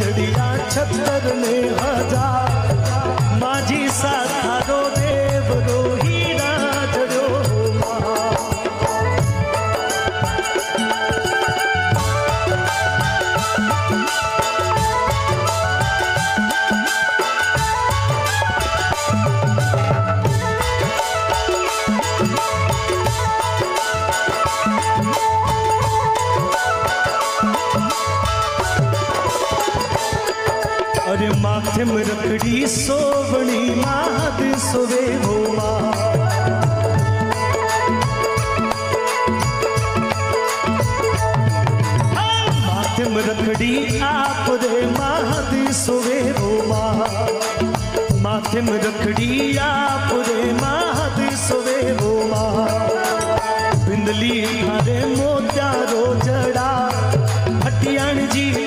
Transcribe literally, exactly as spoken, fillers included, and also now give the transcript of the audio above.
छड़िया छत्तर ने हजार माझी साधारो देव रोही ना जड़ो माथे में रखड़ी सोवणी नाद सोवे हो माँ माथे में रखड़ी आप रे नाद सोवे हो माँ माथे में रखड़ी आप रे नाद सोवे हो माँ बिंदली हरे मोतियारो जड़ा हटियाण जी